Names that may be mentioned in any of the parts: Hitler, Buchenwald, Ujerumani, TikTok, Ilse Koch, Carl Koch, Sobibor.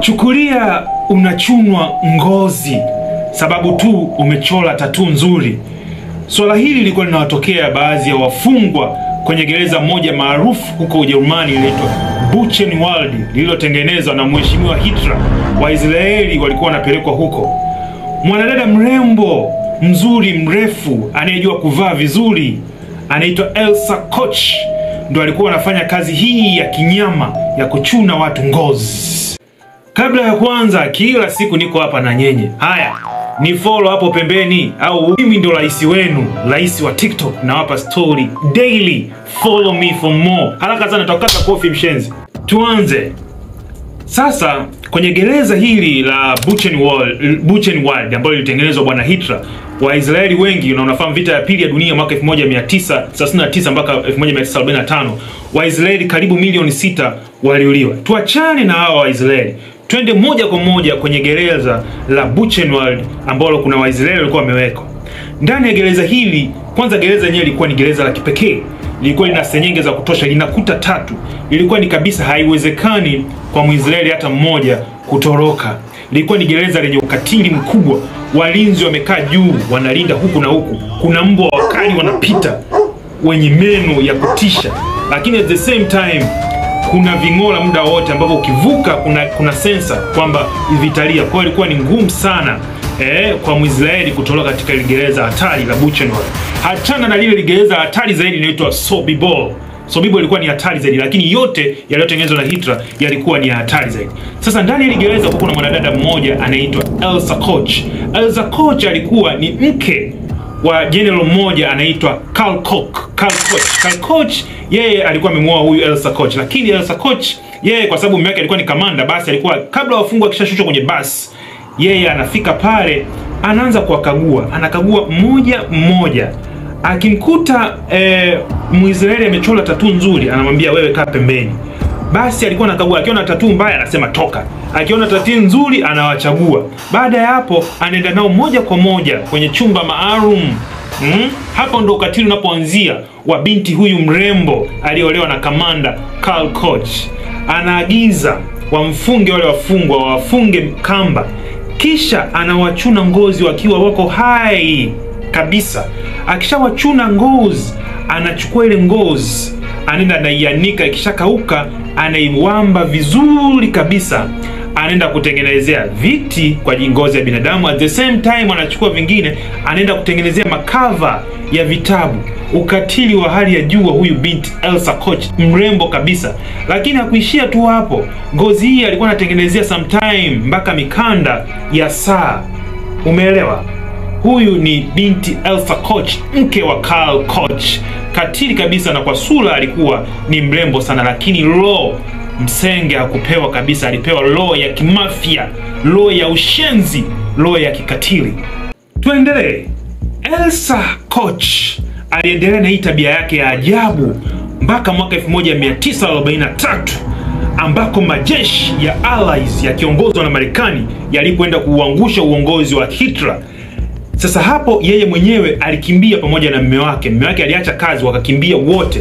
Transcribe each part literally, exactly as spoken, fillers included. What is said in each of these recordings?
Chukulia unachunwa ngozi sababu tu umechola tatu nzuri. Swala hili lilikuwa linawatokea baadhi ya wafungwa kwenye gereza moja maarufu huko Ujerumani inaitwa Buchenwald, lililotengenezwa na mheshimiwa Hitler. Waisraeli walikuwa wanapelekwa huko. Mwanadada mrembo, mzuri, mrefu, anayejua kuvaa vizuri, anaitwa Ilse Koch, ndo alikuwa anafanya kazi hii ya kinyama ya kuchuna watu ngozi. Kabla ya kwanza, kila siku niko hapa na nyenye. Haya, ni follow hapo pembeni, au mimi ndo raisi wenu, raisi wa TikTok, na wapa story daily. Follow me for more. Haraka sana tutakata kofi mshenzi. Tuanze. Sasa kwenye gereza hili la Buchenwald, Buchenwald ambalo lilitengenezwa bwana Hitler, Waisraeli wengi, na unafahamu vita ya pili ya dunia mwaka elfu moja mia tisa thelathini na tisa mpaka elfu moja mia tisa arobaini na tano, Waisraeli karibu milioni sita waliuliwa. Tuachane na hawa Waisraeli. Twende moja kwa moja kwenye gereza la Buchenwald ambalo kuna Waisraeli walikuwa wamewekwa. Ndani ya gereza hili, kwanza gereza yenyewe ilikuwa ni gereza la kipekee. Ilikuwa ina senyenge za kutosha, ina kuta tatu. Ilikuwa ni kabisa haiwezekani kwa Mwisraeli hata mmoja kutoroka. Ilikuwa ni gereza lenye ukatili mkubwa. Walinzi wamekaa juu, wanalinda huku na huku. Kuna mbwa wakali wanapita wenye meno ya kutisha. Lakini at the same time kuna ving'ora muda wote ambapo ukivuka kuna kuna sensa kwamba vitalia. Kwa hiyo ilikuwa ni ngumu sana eh kwa Mwisraeli kutoroka katika gereza hatari la Buchenwald. Hachana na lile gereza hatari zaidi linaloitwa Sobibor. Sobibor ilikuwa ni hatari zaidi, lakini yote yaliyotengenezwa na Hitler yalikuwa ni hatari zaidi. Sasa ndani ya gereza kuna mwanadada mmoja anaitwa Ilse Koch. Ilse Koch alikuwa ni mke wa general mmoja anaitwa Carl Koch. Carl Koch. Carl Koch yeye alikuwa amemwoa huyu Ilse Koch, lakini Ilse Koch yeye kwa sababu mume wake alikuwa ni kamanda, basi alikuwa kabla wafungwa kishashushwa kwenye basi, yeye anafika pale anaanza kuwakagua, anakagua mmoja mmoja. Akimkuta e, Mwisraeli amechola tatu nzuri, anamwambia wewe kaa pembeni. Basi alikuwa anakagua, akiona tatu mbaya anasema toka. Akiona tatu nzuri anawachagua. Baada ya hapo anaenda nao moja kwa moja kwenye chumba maalum. Hmm? Hapo ndo ukatili unapoanzia wa binti huyu mrembo aliolewa na kamanda Carl Koch. Anaagiza wamfunge wale wafungwa, wafunge kamba. Kisha anawachuna ngozi wakiwa wako hai kabisa. Akishawachuna ngozi, anachukua ile ngozi, anaenda anaianika, ikishakauka anaiwamba vizuri kabisa. Anaenda kutengenezea viti kwa ngozi ya binadamu. At the same time anachukua vingine, anaenda kutengenezea makava ya vitabu. Ukatili wa hali ya juu huyu binti Ilse Koch, mrembo kabisa. Lakini hakuishia tu hapo. Ngozi hii alikuwa anatengenezea sometime mpaka mikanda ya saa. Umeelewa? Huyu ni binti Ilse Koch, mke wa Carl Koch. Katili kabisa, na kwa sura alikuwa ni mrembo sana, lakini law msenge hakupewa kabisa. Alipewa law ya kimafia, law ya ushenzi, law ya kikatili. Tuendelee. Ilse Koch aliendelea na hii tabia yake ya ajabu mpaka mwaka elfu moja mia tisa arobaini na tatu ambako majeshi ya Allies yakiongozwa na Marekani yalipoenda kuuangusha uongozi wa Hitler. Sasa hapo yeye mwenyewe alikimbia pamoja na mume wake. Mume wake aliacha kazi wakakimbia wote.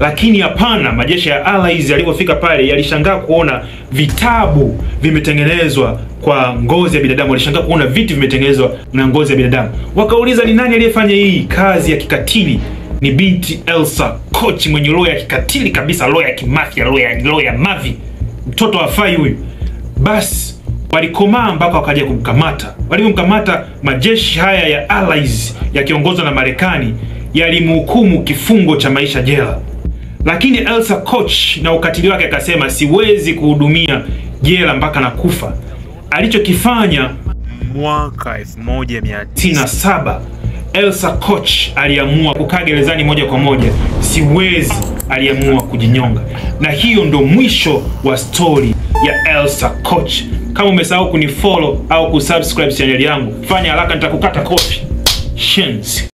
Lakini hapana, majeshi ya Allies yalipofika pale yalishangaa kuona vitabu vimetengenezwa kwa ngozi ya binadamu, walishangaa kuona viti vimetengenezwa na ngozi ya binadamu. Wakauliza ni nani aliyefanya hii kazi ya kikatili? Ni binti Ilse Koch mwenye roho ya kikatili kabisa, roho ya kimafia, roho ya roho ya mavi. Mtoto hafai huyu. Basi walikomaa mpaka wakaja kumkamata. Walipomkamata, majeshi haya ya Allies yakiongozwa na Marekani yalimhukumu kifungo cha maisha jela. Lakini Ilse Koch na ukatili wake akasema siwezi kuhudumia jela mpaka na kufa. Alichokifanya mwaka elfu moja mia tisa tisini na saba Ilse Koch aliamua kukaa gerezani moja kwa moja. Siwezi, aliamua kujinyonga. Na hiyo ndo mwisho wa story ya Ilse Koch. Kama umesahau kunifollow au kusubscribe channel yangu, fanya haraka nitakukata kofi. Shenzi.